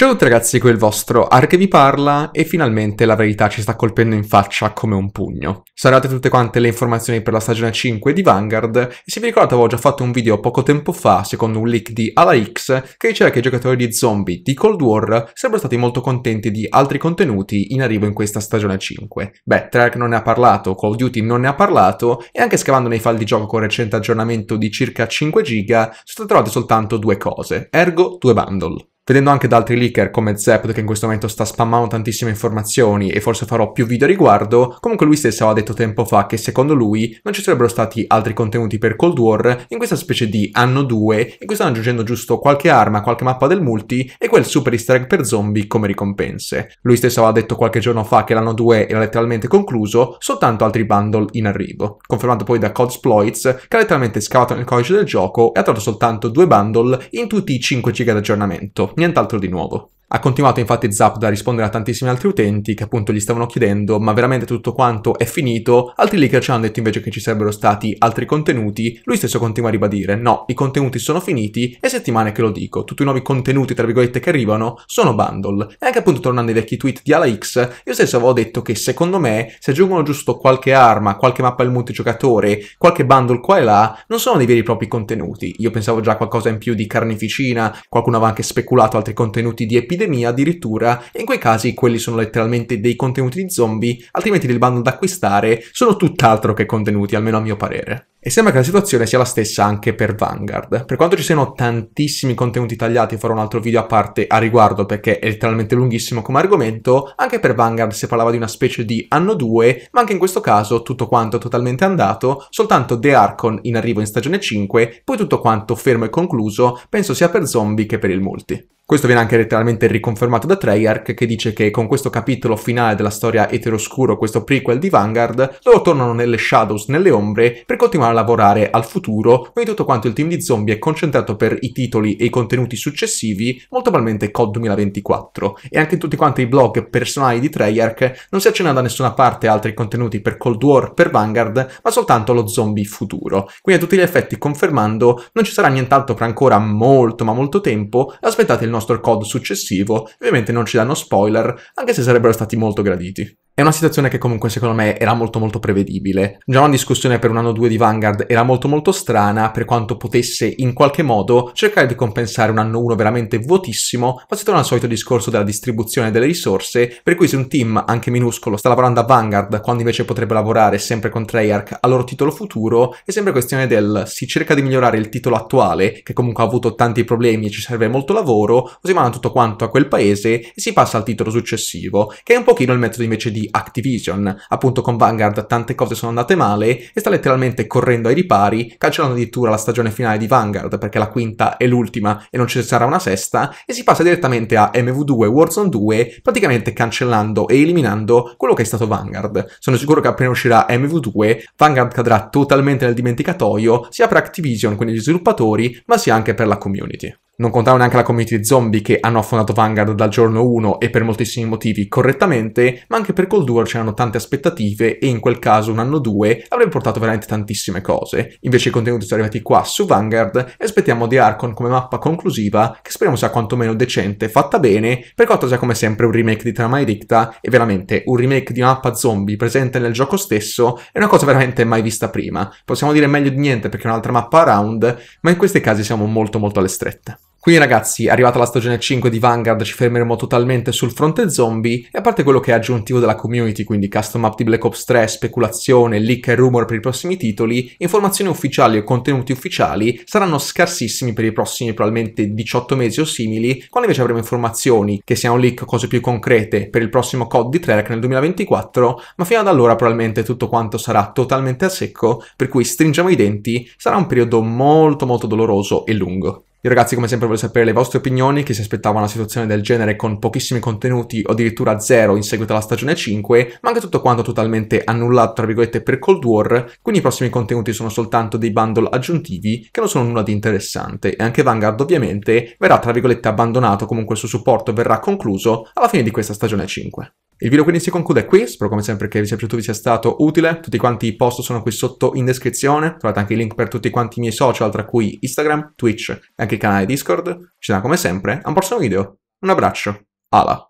Ciao a tutti ragazzi, qui è il vostro Alahert che vi parla e finalmente la verità ci sta colpendo in faccia come un pugno. Sono arrivate tutte quante le informazioni per la stagione 5 di Vanguard e se vi ricordate avevo già fatto un video poco tempo fa, secondo un leak di Ala X, che diceva che i giocatori di zombie di Cold War sarebbero stati molto contenti di altri contenuti in arrivo in questa stagione 5. Beh, Treyarch non ne ha parlato, Call of Duty non ne ha parlato e anche scavando nei file di gioco con recente aggiornamento di circa 5 giga sono state trovate soltanto due cose, ergo due bundle. Vedendo anche da altri leaker come Zapped, che in questo momento sta spammando tantissime informazioni e forse farò più video a riguardo, comunque lui stesso aveva detto tempo fa che secondo lui non ci sarebbero stati altri contenuti per Cold War in questa specie di anno 2 in cui stanno aggiungendo giusto qualche arma, qualche mappa del multi e quel super easter egg per zombie come ricompense. Lui stesso aveva detto qualche giorno fa che l'anno 2 era letteralmente concluso, soltanto altri bundle in arrivo. Confermato poi da CODSploitz, che ha letteralmente scavato nel codice del gioco e ha trovato soltanto due bundle in tutti i 5 giga di aggiornamento. Nient'altro di nuovo. Ha continuato infatti Zapped a rispondere a tantissimi altri utenti che appunto gli stavano chiedendo ma veramente tutto quanto è finito, altri leaker ci hanno detto invece che ci sarebbero stati altri contenuti, lui stesso continua a ribadire no, i contenuti sono finiti e settimane che lo dico, tutti i nuovi contenuti tra virgolette che arrivano sono bundle. E anche appunto tornando ai vecchi tweet di Ala X, io stesso avevo detto che secondo me se aggiungono giusto qualche arma, qualche mappa del multigiocatore, qualche bundle qua e là, non sono dei veri e propri contenuti. Io pensavo già a qualcosa in più di Carneficina, qualcuno aveva anche speculato altri contenuti di epidemia addirittura, e in quei casi quelli sono letteralmente dei contenuti di zombie, altrimenti del bundle da acquistare sono tutt'altro che contenuti, almeno a mio parere. E sembra che la situazione sia la stessa anche per Vanguard. Per quanto ci siano tantissimi contenuti tagliati, farò un altro video a parte a riguardo perché è letteralmente lunghissimo come argomento, anche per Vanguard si parlava di una specie di anno 2, ma anche in questo caso tutto quanto è totalmente andato, soltanto The Archon in arrivo in stagione 5, poi tutto quanto fermo e concluso, penso sia per zombie che per il multi. Questo viene anche letteralmente riconfermato da Treyarch, che dice che con questo capitolo finale della storia Eteroscuro, questo prequel di Vanguard, loro tornano nelle shadows, nelle ombre, per continuare a lavorare al futuro, quindi tutto quanto il team di zombie è concentrato per i titoli e i contenuti successivi, molto probabilmente COD 2024. E anche in tutti quanti i blog personali di Treyarch non si accenna da nessuna parte altri contenuti per Cold War, per Vanguard, ma soltanto lo zombie futuro. Quindi a tutti gli effetti confermando, non ci sarà nient'altro per ancora molto ma molto tempo, aspettate il nostro COD successivo, ovviamente non ci danno spoiler, anche se sarebbero stati molto graditi. È una situazione che comunque secondo me era molto prevedibile. Già una discussione per un anno 2 di Vanguard era molto strana, per quanto potesse in qualche modo cercare di compensare un anno 1 veramente vuotissimo, ma si torna al solito discorso della distribuzione delle risorse, per cui se un team, anche minuscolo, sta lavorando a Vanguard quando invece potrebbe lavorare sempre con Treyarch al loro titolo futuro, è sempre questione del si cerca di migliorare il titolo attuale, che comunque ha avuto tanti problemi e ci serve molto lavoro, o si manda tutto quanto a quel paese e si passa al titolo successivo, che è un pochino il metodo invece di Activision. Appunto con Vanguard tante cose sono andate male e sta letteralmente correndo ai ripari, cancellando addirittura la stagione finale di Vanguard perché la quinta è l'ultima e non ci sarà una sesta, e si passa direttamente a MW2 e Warzone 2, praticamente cancellando e eliminando quello che è stato Vanguard. Sono sicuro che appena uscirà MW2 Vanguard cadrà totalmente nel dimenticatoio, sia per Activision, quindi gli sviluppatori, ma sia anche per la community. Non contava neanche la community zombie che hanno affondato Vanguard dal giorno 1 e per moltissimi motivi correttamente, ma anche per Cold War c'erano tante aspettative e in quel caso un anno 2 avrebbe portato veramente tantissime cose. Invece i contenuti sono arrivati qua su Vanguard e aspettiamo The Archon come mappa conclusiva, che speriamo sia quantomeno decente, fatta bene, per quanto sia come sempre un remake di trama irrita, e veramente un remake di una mappa zombie presente nel gioco stesso è una cosa veramente mai vista prima. Possiamo dire meglio di niente perché è un'altra mappa around, ma in questi casi siamo molto alle strette. Quindi ragazzi, arrivata la stagione 5 di Vanguard ci fermeremo totalmente sul fronte zombie, e a parte quello che è aggiuntivo della community, quindi custom map di Black Ops 3, speculazione, leak e rumor per i prossimi titoli, informazioni ufficiali e contenuti ufficiali saranno scarsissimi per i prossimi probabilmente 18 mesi o simili, quando invece avremo informazioni che siano leak, cose più concrete per il prossimo COD di Treyarch nel 2024, ma fino ad allora probabilmente tutto quanto sarà totalmente a secco, per cui stringiamo i denti, sarà un periodo molto doloroso e lungo. Io ragazzi come sempre voglio sapere le vostre opinioni, che si aspettava una situazione del genere con pochissimi contenuti o addirittura zero in seguito alla stagione 5, ma anche tutto quanto totalmente annullato tra virgolette per Cold War, quindi i prossimi contenuti sono soltanto dei bundle aggiuntivi che non sono nulla di interessante, e anche Vanguard ovviamente verrà tra virgolette abbandonato, comunque il suo supporto verrà concluso alla fine di questa stagione 5. Il video quindi si conclude qui, spero come sempre che vi sia piaciuto, vi sia stato utile, tutti quanti i post sono qui sotto in descrizione, trovate anche i link per tutti quanti i miei social tra cui Instagram, Twitch e anche il canale Discord, ci vediamo come sempre a un prossimo video, Un abbraccio, Ala.